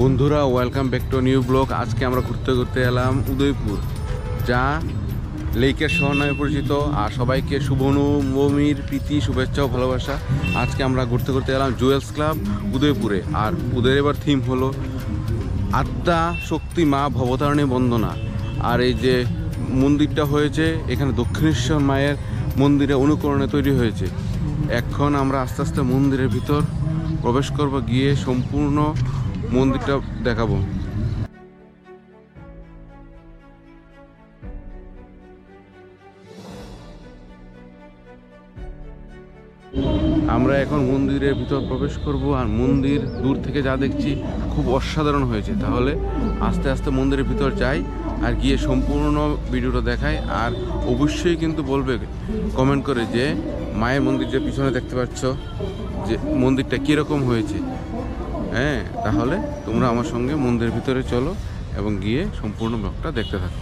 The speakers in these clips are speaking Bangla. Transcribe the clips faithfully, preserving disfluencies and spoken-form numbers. বন্ধুরা, welcome back to new blog. আজকে আমরা ঘুরতে ঘুরতে এলাম উদয়পুর, যা লেকের শহর নামে পরিচিত। আর সবাইকে শুভ নবমীর প্রীতি, শুভেচ্ছা ও ভালোবাসা। আজকে আমরা ঘুরতে ঘুরতে এলাম জুয়েলস ক্লাব উদয়পুরে। আর ওদের এবার থিম হলো আদ্যা শক্তি মা ভবতারণী বন্দনা। আর এই যে মন্দিরটা হয়েছে, এখানে দক্ষিণেশ্বর মায়ের মন্দিরে অনুকরণে তৈরি হয়েছে। এখন আমরা আস্তে আস্তে মন্দিরের ভিতর প্রবেশ করব, গিয়ে সম্পূর্ণ মন্দিরটা দেখাবো। আমরা এখন মন্দিরের ভিতর প্রবেশ করব, আর মন্দির দূর থেকে যা দেখছি খুব অসাধারণ হয়েছে। তাহলে আস্তে আস্তে মন্দিরের ভিতর যাই আর গিয়ে সম্পূর্ণ ভিডিওটা দেখাই। আর অবশ্যই কিন্তু বলবে কমেন্ট করে যে মায়ের মন্দির যে পিছনে দেখতে পাচ্ছ, যে মন্দিরটা কীরকম হয়েছে। হ্যাঁ, তাহলে তোমরা আমার সঙ্গে মন্দিরের ভিতরে চলো এবং গিয়ে সম্পূর্ণ ব্লগটা দেখতে থাকো।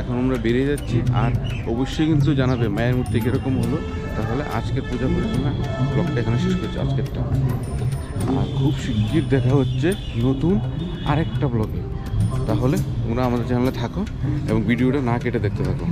এখন আমরা বেরিয়ে যাচ্ছি। আর অবশ্যই কিন্তু জানাবে মায়ের মূর্তি কীরকম হলো। তাহলে আজকের পূজা পরিচালনা ব্লগটা এখানে শেষ করছি আজকেরটা। আর খুব শিগগির দেখা হচ্ছে নতুন আরেকটা ব্লগে। তাহলে তোমরা আমাদের চ্যানেলে থাকো এবং ভিডিওটা না কেটে দেখতে থাকো।